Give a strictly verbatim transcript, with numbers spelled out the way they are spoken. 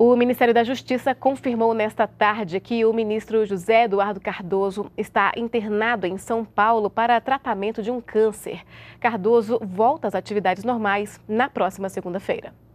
O Ministério da Justiça confirmou nesta tarde que o ministro José Eduardo Cardozo está internado em São Paulo para tratamento de um câncer. Cardozo volta às atividades normais na próxima segunda-feira.